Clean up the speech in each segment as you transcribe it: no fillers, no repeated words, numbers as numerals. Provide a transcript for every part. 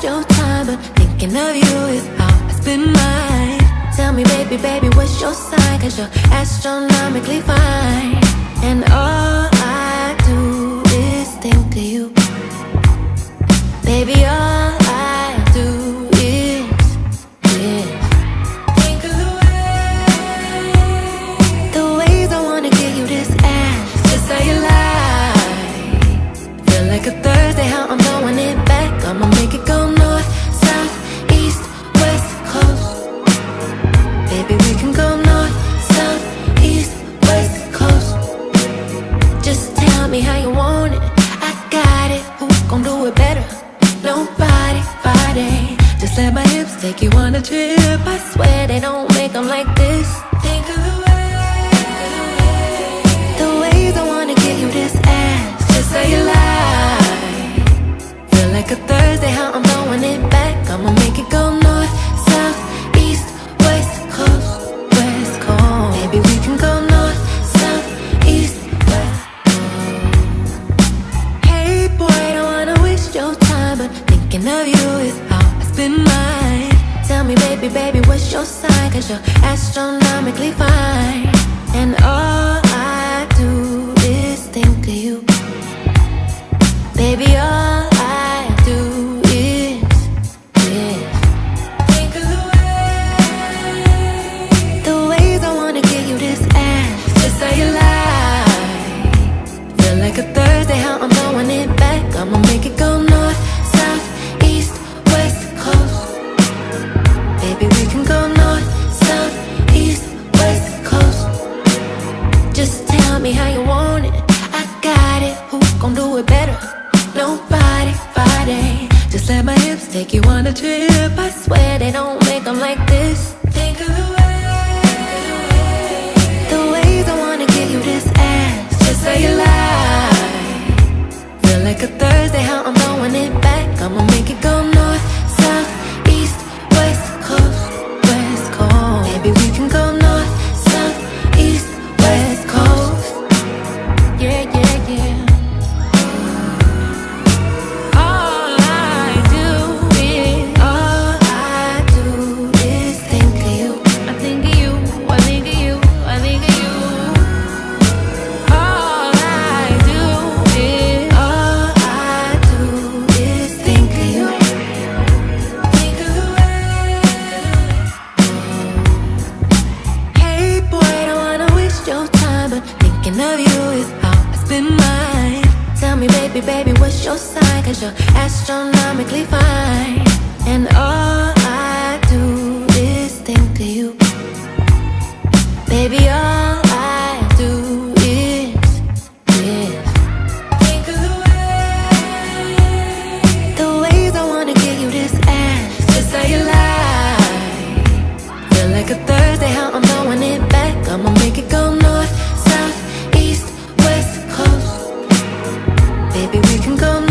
waste your time, but thinking of you is always been mine. Tell me, baby, baby, what's your sign? 'Cause you're astronomically fine, and all I do is think of you. Baby, all I do is think of the way, the ways I wanna give you this ass, just how you like. Feel like a Thursday, how I'm throwing it back. I'ma make it go north, south, east, west coast. Baby, we can go north, south, east, west coast. Just tell me how you want it, I got it. Who's gon' do it better? Nobody, Friday. Just let my hips take you on a trip. I swear they don't make them like this. Think of the way, the ways I wanna give you this ass, just how you like. Feel like a Thursday, how I'm throwing it back. I'ma make it go north, south, east, west coast, west coast. Maybe we can go north, south, east, west coast. Hey boy, don't wanna waste your time, but thinking of you is always been mine. Tell me, baby, baby, what's your sign? 'Cause you're astronomically fine, and all I do is think of you. Baby, all I do is think of the way, the ways I wanna give you this ass, just how you like. Feel like a Thursday, how I'm throwing it back. I'ma make it go north, south, east, west coast. Baby, we can go north, south, east, west coast. Just tell me how you want it, I got it. Who's gon' do it better? Nobody, Friday. Just let my hips take you on a trip. I swear they don't make them like this. Think of the way, the ways I wanna give you this ass, just how you like. Feel like a Thursday, how I'm throwing it back. I'ma make it go north, south, east, west coast, west coast. Maybe we can go north, south, east, west coast. Yeah, yeah, yeah. Baby, what's your sign? 'Cause you're astronomically fine, and all I do is think of you. Baby, all I do is think of the way, the ways I wanna give you this ass, just how you like. Feel like a Thursday, how I'm throwing it back. I'ma make it go north, south, east, west coast. Baby, we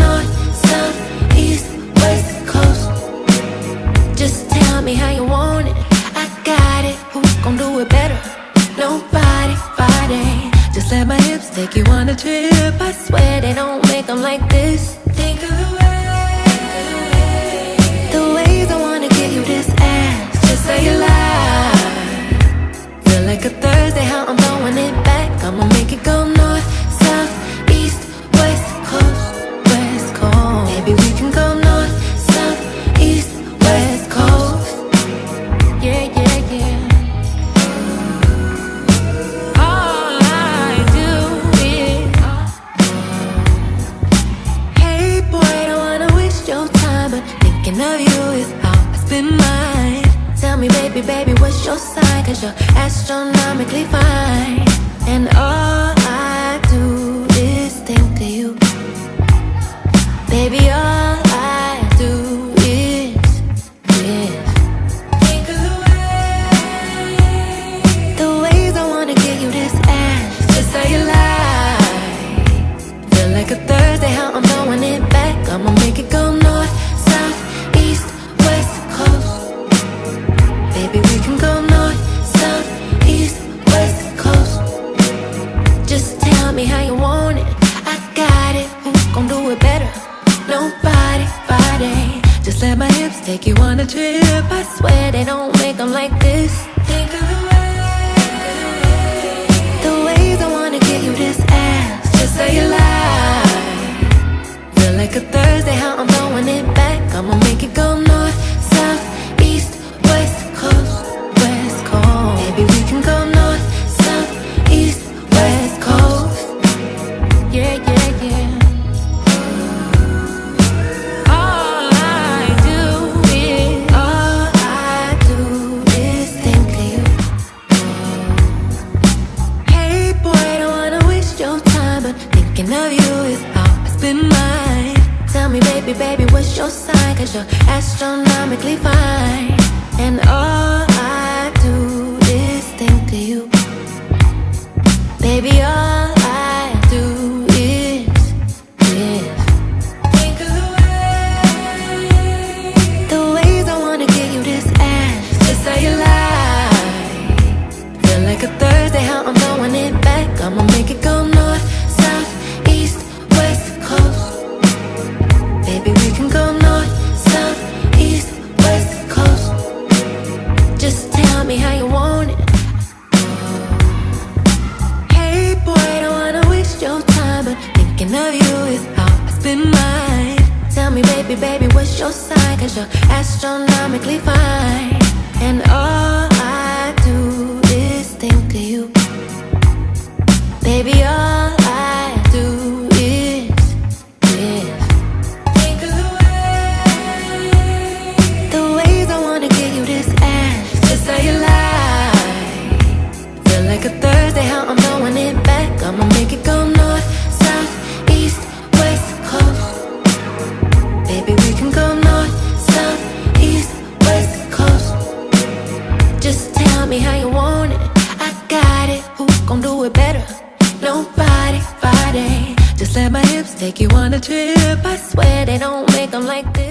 can go north, south, east, west coast. Just tell me how you want it, I got it. Who's gon' do it better? Nobody, Friday. Just let my hips take you on a trip. I swear they don't make them like this. Think of the ways I wanna give you this ass, just how you like. Feel like a Thursday, how I'm throwing it back. I'ma make it go north, south, east, west coast, west coast. Maybe we can go north, south, east, west coast. Yeah, yeah, yeah. All I do is. Hey boy, don't wanna waste your time, but thinking of you is always been mine. Tell me, baby, baby, what's your sign? 'Cause you're astronomically fine, and all I do. Think of you. Baby, all I do is think of the way, the ways I wanna give you this ass, just how you like. Feel like a Thursday, how I'm throwing it back. I'ma make it go north, south, east, west coast. Baby, we can go north, south, east, west coast. Just tell me how you want it, got it. Who's gon' do it better? Nobody, Friday. Just Let my hips take you on a trip. I swear they don't make them like this. Think of the ways I wanna give you this ass, just so you lie. Feel like a Thursday, how I'm throwing it back. I'ma make it go north, south, east, west, coast, west coast. Maybe we can go north, south, east, west coast. Yeah, yeah, yeah. Of you is all that's been mine. Tell me, baby, baby, what's your sign? 'Cause you're astronomically fine, and all I do is think of you. Baby, all I do is think of the ways I wanna give you this ass, just so you lie. Feel like a Thursday, how I'm throwing it back. I'ma make it go north, south, east, west coast. Baby, we can go north, south, east, west coast. Just tell me how you want it. Hey boy, don't wanna waste your time, but thinking of you is all that's been mine. Tell me, baby, baby, what's your sign? 'Cause you're astronomically fine, and all I do is think of you. Baby, all I do is think of the ways I wanna give you this ass, just so you lie. Feel like a Thursday, how I'm throwing it back. I'ma make it go north, south, east, west coast. Baby, we can go north, south, east, west coast. Just tell me how you want it. I got it. Who's gon' do it better? Nobody, Friday. Just let my hips take you on a trip. I swear they don't make them like this.